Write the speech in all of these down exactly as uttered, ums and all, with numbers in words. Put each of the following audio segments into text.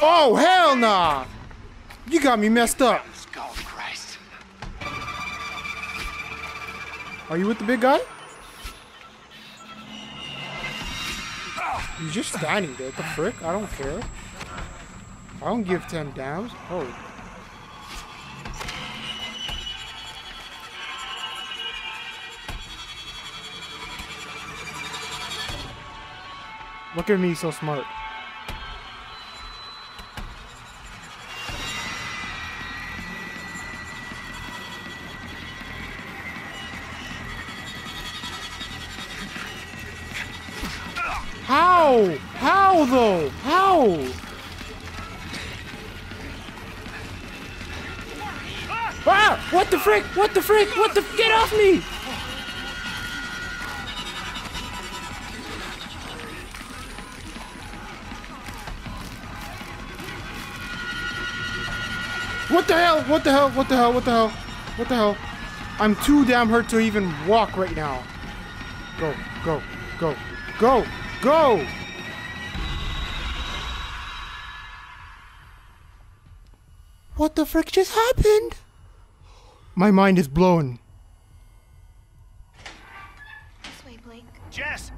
Oh, hell nah! You got me messed up. Are you with the big guy? You're just standing there. What the frick? I don't care. I don't give ten dams. Oh. Look at me, so smart. How? How though? How? Ah! What the frick? What the frick? What the? Get off me! What the hell? What the hell? What the hell? What the hell? What the hell? I'm too damn hurt to even walk right now. Go! Go! Go! Go! Go! What the frick just happened? My mind is blown. This way, Blake. Jess,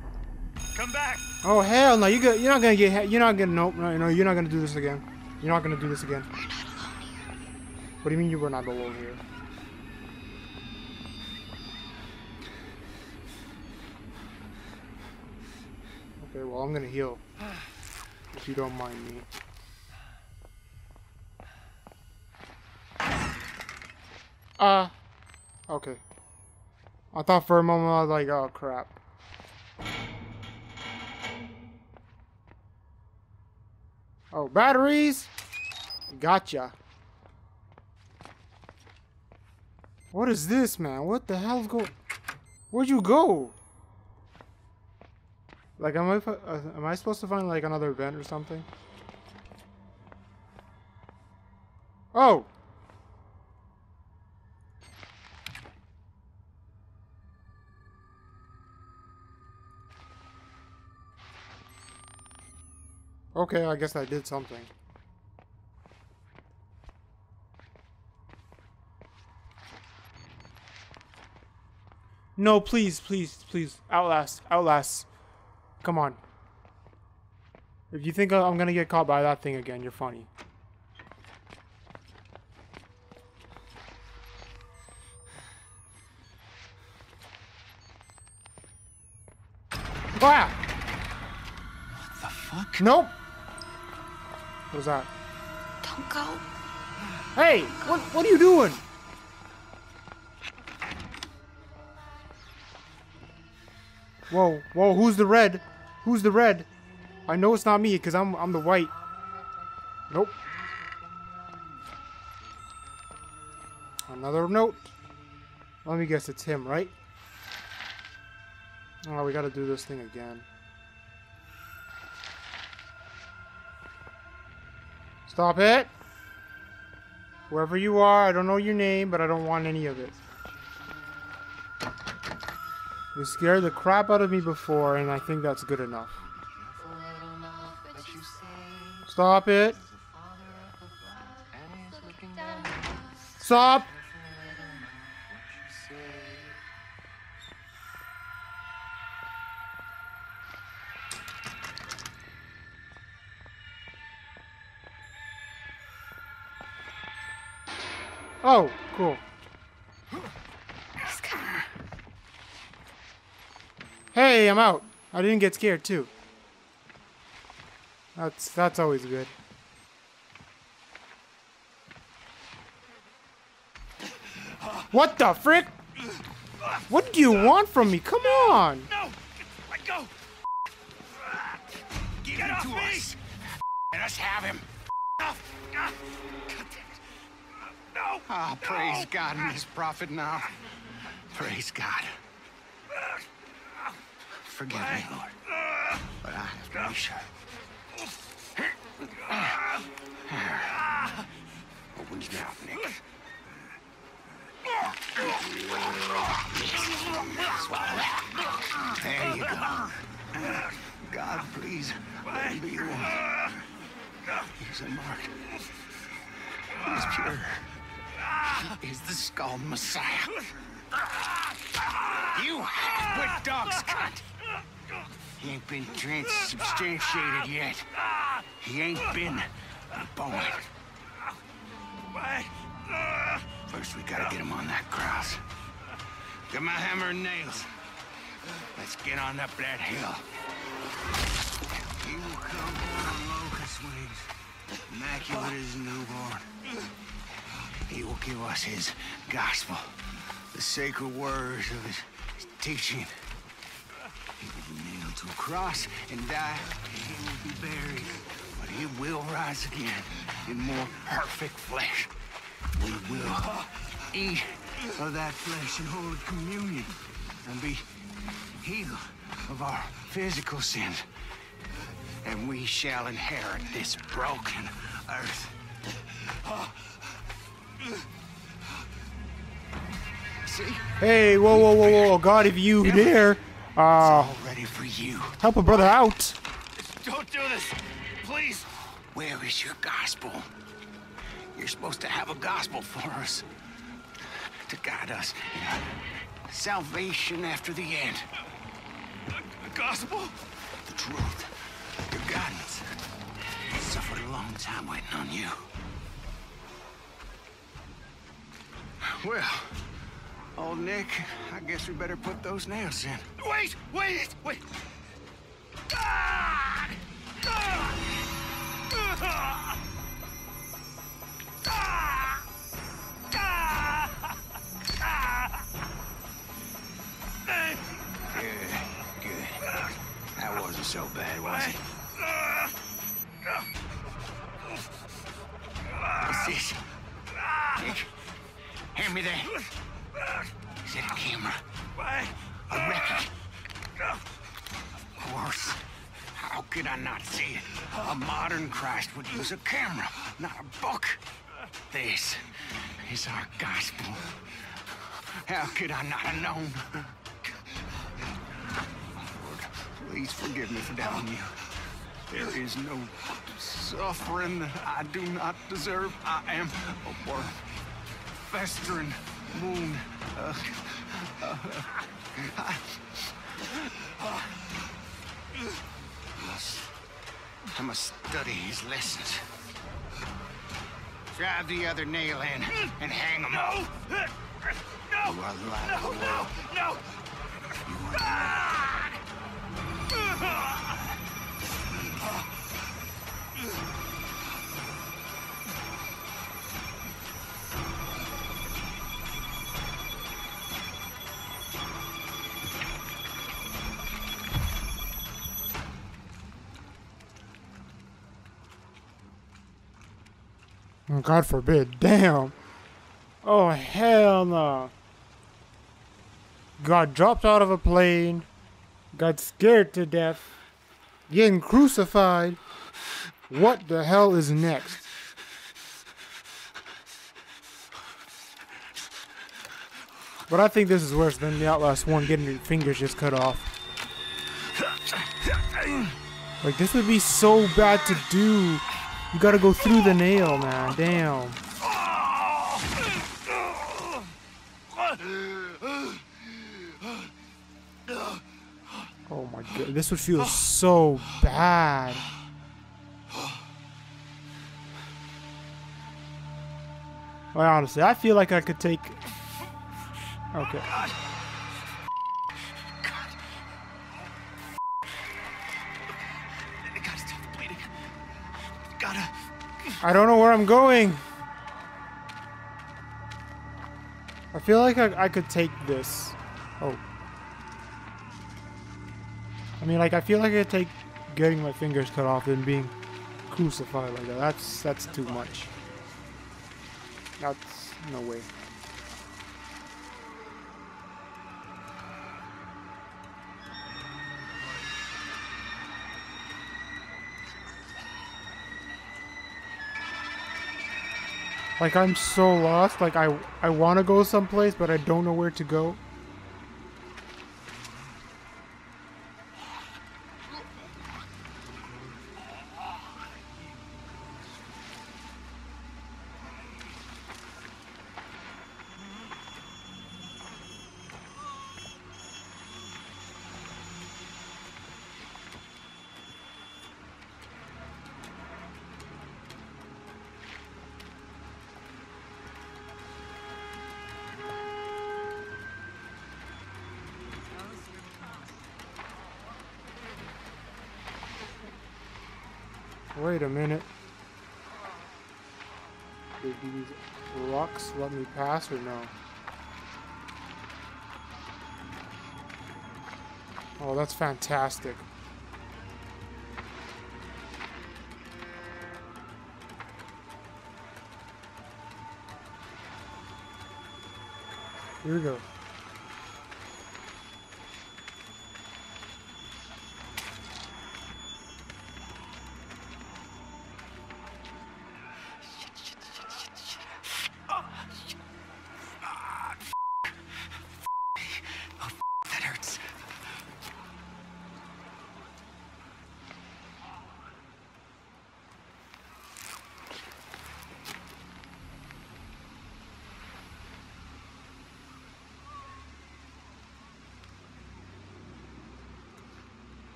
come back. Oh hell no! You go, you're not gonna get. You're not gonna. Nope. No. No. You're not gonna do this again. You're not gonna do this again. We're not alone here. What do you mean you were not alone here? Okay, well, I'm gonna heal, if you don't mind me. Uh, okay. I thought for a moment, I was like, oh, crap. Oh, batteries! Gotcha. What is this, man? What the hell's going... Where'd you go? Like, am I, uh, am I supposed to find, like, another vent or something? Oh! Okay, I guess I did something. No, please, please, please. Outlast, Outlast. Come on. If you think I'm gonna get caught by that thing again, you're funny. Ah! What the fuck? Nope. What was that? Don't go. Hey, what what are you doing? Whoa, whoa, who's the red? Who's the red? I know it's not me, because I'm, I'm the white. Nope. Another note. Let me guess, it's him, right? Oh, we gotta do this thing again. Stop it! Whoever you are, I don't know your name, but I don't want any of it. You scared the crap out of me before, and I think that's good enough. Stop it! Stop! Oh, cool. Hey, I'm out. I didn't get scared too. That's that's always good. What the frick? What do you want from me? Come on! No! Let go! Get him to us! Let us have him! No! Ah, praise God, I'm his prophet now. Praise God. Forgive me, Lord, but I have to be sure. Open your mouth, Nick. There you go. God, please, let me be one. is unmarked. He is pure. He is the Skull Messiah. You have what dog's cut. He ain't been transubstantiated yet. He ain't been reborn. First, we gotta get him on that cross. Get my hammer and nails. Let's get on up that hill. He will come on locust wings, immaculate as newborn. He will give us his gospel, the sacred words of his, his teaching. He will be nailed to a cross and die. He will be buried, but he will rise again in more perfect flesh. We will eat of that flesh in Holy Communion and be healed of our physical sins. And we shall inherit this broken earth. See? Hey, whoa, whoa, whoa, whoa, God, if you yeah. dare, uh, it's all ready for you. Help a brother out. Don't do this, please. Where is your gospel? You're supposed to have a gospel for us, to guide us in salvation after the end. A gospel? The truth. Your guidance. I suffered a long time waiting on you. Well, old Nick, I guess we better put those nails in. Wait, wait, wait. Ah! Ah! Ah! Ah! Ah! Ah! Good, good. That wasn't so bad, was it? What's this? Nick, hand me that. Is that a camera? A record? Of course. How could I not see it? A modern Christ would use a camera, not a book. This is our gospel. How could I not have known? Lord, please forgive me for doubting you. There is no suffering that I do not deserve. I am a worm, festering wound. Uh, uh, I, uh, I, must, I must study his lessons. Drive the other nail in and hang him up. No! No! No! No! No! God forbid. Damn. Oh, hell no. Got dropped out of a plane. Got scared to death. Getting crucified. What the hell is next? But I think this is worse than the Outlast one getting your fingers just cut off. Like, this would be so bad to do. You gotta go through the nail, man. Damn. Oh my god. This would feel so bad. Well, honestly, I feel like I could take... Okay. I don't know where I'm going. I feel like I, I could take this. Oh. I mean, like, I feel like I could take getting my fingers cut off and being crucified like that. That's, that's too much. That's no way. Like, I'm so lost. Like, I, I want to go someplace, but I don't know where to go. Wait a minute. Did these rocks let me pass or no? Oh, that's fantastic. Here we go.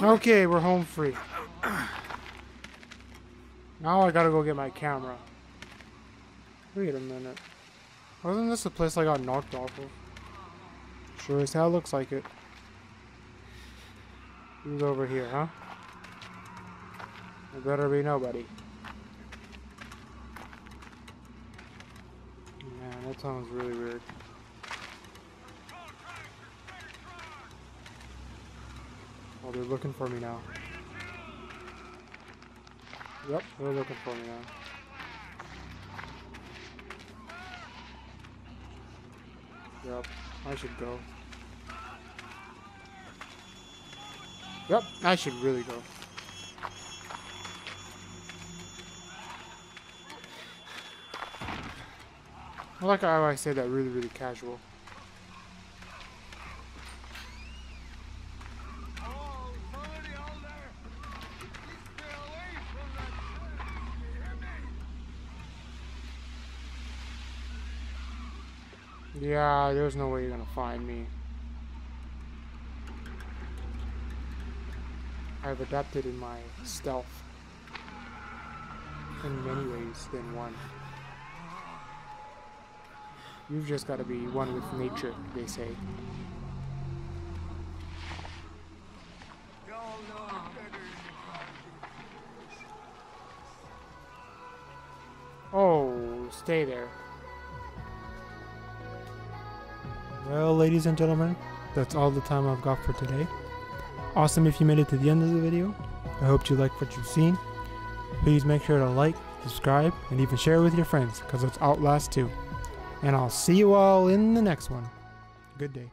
Okay, we're home free. Now I gotta go get my camera. Wait a minute. Wasn't this the place I got knocked off of? Sure as hell looks like it. Who's over here, huh? There better be nobody. Man, that sounds really weird. Oh, they're looking for me now. Yep, they're looking for me now. Yep, I should go. Yep, I should really go. I like how I say that really, really casual. Yeah, there's no way you're gonna find me. I've adapted in my stealth in many ways than one. You've just gotta be one with nature, they say. Oh, stay there. Well, ladies and gentlemen, that's all the time I've got for today. Awesome if you made it to the end of the video. I hope you liked what you've seen. Please make sure to like, subscribe, and even share with your friends, because it's Outlast two. And I'll see you all in the next one. Good day.